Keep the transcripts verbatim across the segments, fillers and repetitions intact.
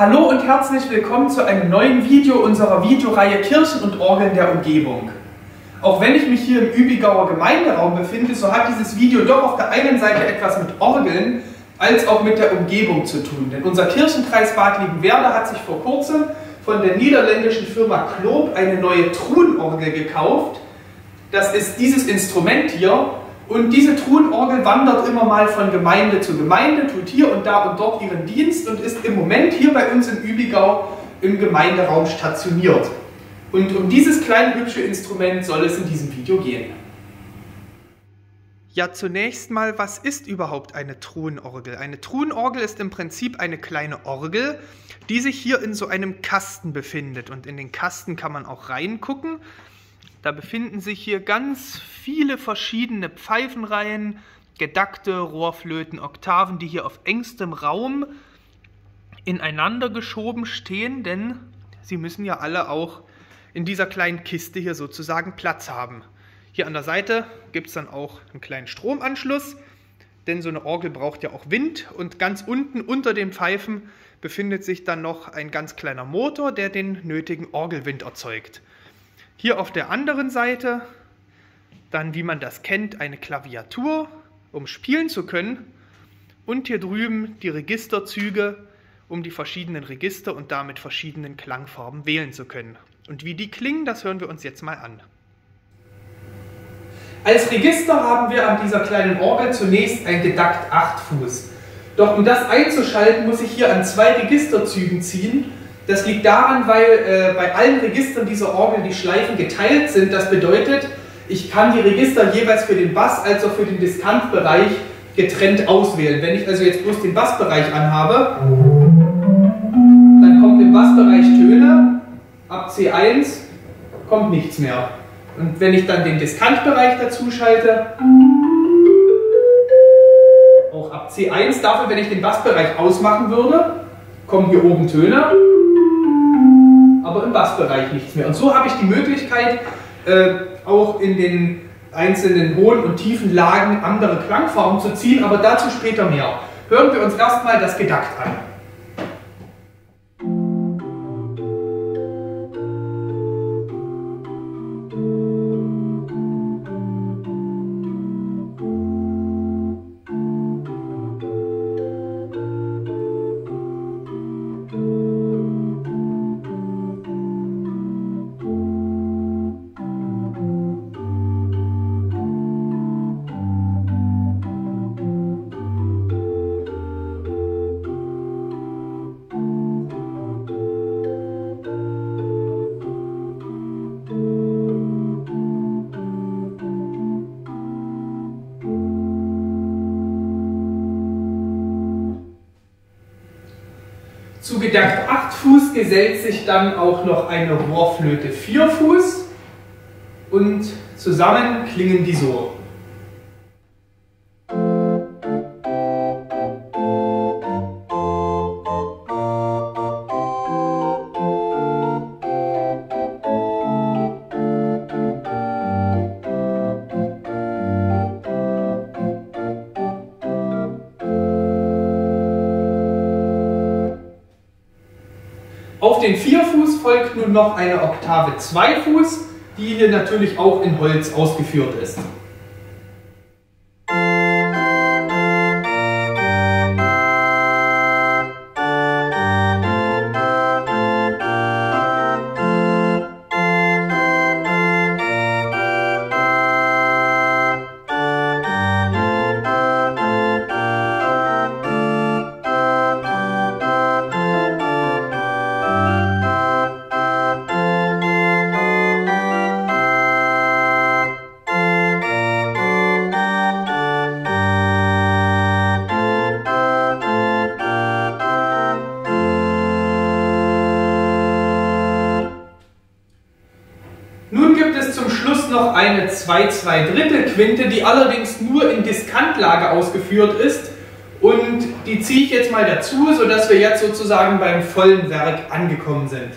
Hallo und herzlich willkommen zu einem neuen Video unserer Videoreihe Kirchen und Orgeln der Umgebung. Auch wenn ich mich hier im Übigauer Gemeinderaum befinde, so hat dieses Video doch auf der einen Seite etwas mit Orgeln als auch mit der Umgebung zu tun. Denn unser Kirchenkreis Bad Liebenwerda hat sich vor kurzem von der niederländischen Firma Klop eine neue Truhenorgel gekauft. Das ist dieses Instrument hier. Und diese Truhenorgel wandert immer mal von Gemeinde zu Gemeinde, tut hier und da und dort ihren Dienst und ist im Moment hier bei uns im Übigau im Gemeinderaum stationiert. Und um dieses kleine hübsche Instrument soll es in diesem Video gehen. Ja, zunächst mal, was ist überhaupt eine Truhenorgel? Eine Truhenorgel ist im Prinzip eine kleine Orgel, die sich hier in so einem Kasten befindet. Und in den Kasten kann man auch reingucken. Da befinden sich hier ganz viele verschiedene Pfeifenreihen, gedackte, Rohrflöten, Oktaven, die hier auf engstem Raum ineinander geschoben stehen, denn sie müssen ja alle auch in dieser kleinen Kiste hier sozusagen Platz haben. Hier an der Seite gibt es dann auch einen kleinen Stromanschluss, denn so eine Orgel braucht ja auch Wind, und ganz unten unter den Pfeifen befindet sich dann noch ein ganz kleiner Motor, der den nötigen Orgelwind erzeugt. Hier auf der anderen Seite dann, wie man das kennt, eine Klaviatur, um spielen zu können. Und hier drüben die Registerzüge, um die verschiedenen Register und damit verschiedenen Klangfarben wählen zu können. Und wie die klingen, das hören wir uns jetzt mal an. Als Register haben wir an dieser kleinen Orgel zunächst ein gedackt acht Fuß. Doch um das einzuschalten, muss ich hier an zwei Registerzügen ziehen. Das liegt daran, weil äh, bei allen Registern dieser Orgel die Schleifen geteilt sind. Das bedeutet, ich kann die Register jeweils für den Bass als auch für den Diskantbereich getrennt auswählen. Wenn ich also jetzt bloß den Bassbereich anhabe, dann kommt im Bassbereich Töne, ab C eins kommt nichts mehr. Und wenn ich dann den Diskantbereich dazu schalte, auch ab C eins, dafür, wenn ich den Bassbereich ausmachen würde, kommen hier oben Töne, aber im Bassbereich nichts mehr. Und so habe ich die Möglichkeit, äh, auch in den einzelnen hohen und tiefen Lagen andere Klangformen zu ziehen, aber dazu später mehr. Hören wir uns erstmal das Gedackt an. Zu gedackt acht Fuß gesellt sich dann auch noch eine Rohrflöte vier Fuß und zusammen klingen die so. Auf den vier Fuß folgt nun noch eine Oktave zwei Fuß, die hier natürlich auch in Holz ausgeführt ist. Noch eine zwei zwei Drittel Quinte, die allerdings nur in Diskantlage ausgeführt ist, und die ziehe ich jetzt mal dazu, sodass wir jetzt sozusagen beim vollen Werk angekommen sind.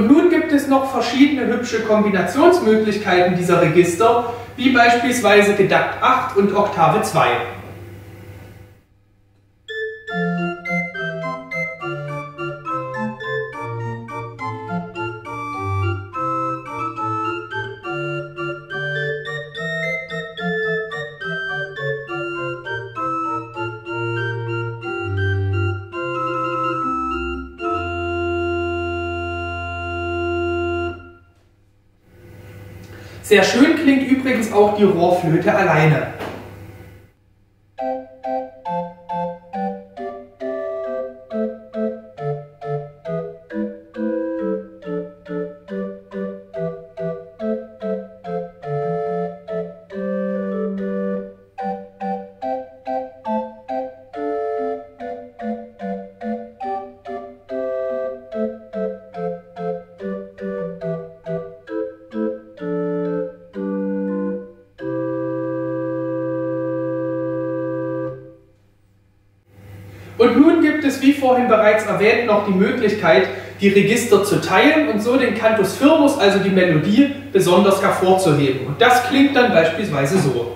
Und nun gibt es noch verschiedene hübsche Kombinationsmöglichkeiten dieser Register, wie beispielsweise Gedackt acht und Oktave zwei. Sehr schön klingt übrigens auch die Rohrflöte alleine. Und nun gibt es, wie vorhin bereits erwähnt, noch die Möglichkeit, die Register zu teilen und so den Cantus Firmus, also die Melodie, besonders hervorzuheben. Und das klingt dann beispielsweise so.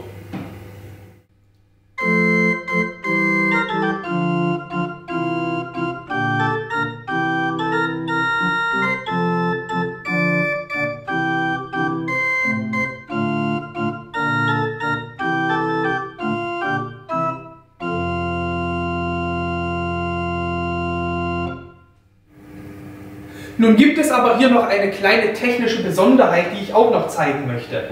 Nun gibt es aber hier noch eine kleine technische Besonderheit, die ich auch noch zeigen möchte.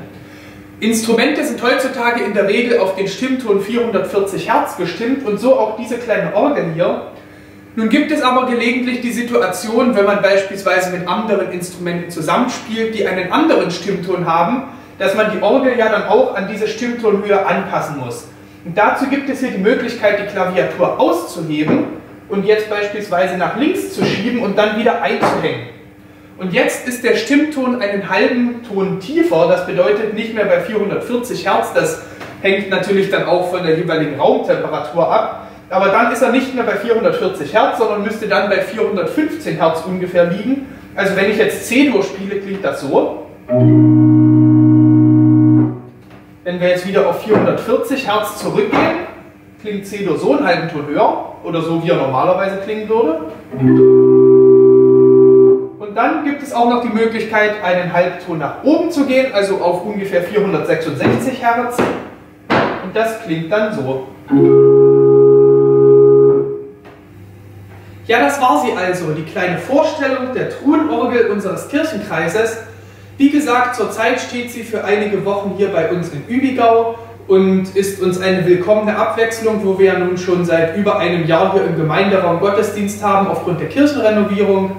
Instrumente sind heutzutage in der Regel auf den Stimmton vierhundertvierzig Hertz gestimmt und so auch diese kleine Orgel hier. Nun gibt es aber gelegentlich die Situation, wenn man beispielsweise mit anderen Instrumenten zusammenspielt, die einen anderen Stimmton haben, dass man die Orgel ja dann auch an diese Stimmtonhöhe anpassen muss. Und dazu gibt es hier die Möglichkeit, die Klaviatur auszuheben und jetzt beispielsweise nach links zu schieben und dann wieder einzuhängen. Und jetzt ist der Stimmton einen halben Ton tiefer, das bedeutet nicht mehr bei vierhundertvierzig Hertz, das hängt natürlich dann auch von der jeweiligen Raumtemperatur ab, aber dann ist er nicht mehr bei vierhundertvierzig Hertz, sondern müsste dann bei vierhundertfünfzehn Hertz ungefähr liegen. Also wenn ich jetzt C-Dur spiele, klingt das so. Wenn wir jetzt wieder auf vierhundertvierzig Hertz zurückgehen, klingt C-Dur so einen halben Ton höher, oder so wie er normalerweise klingen würde. Und dann gibt es auch noch die Möglichkeit, einen Halbton nach oben zu gehen, also auf ungefähr vierhundertsechsundsechzig Hertz. Und das klingt dann so. Ja, das war sie also, die kleine Vorstellung der Truhenorgel unseres Kirchenkreises. Wie gesagt, zurzeit steht sie für einige Wochen hier bei uns in Übigau und ist uns eine willkommene Abwechslung, wo wir ja nun schon seit über einem Jahr hier im Gemeinderaum Gottesdienst haben, aufgrund der Kirchenrenovierung.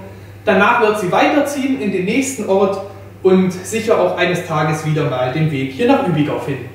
Danach wird sie weiterziehen in den nächsten Ort und sicher auch eines Tages wieder mal den Weg hier nach Übigau finden.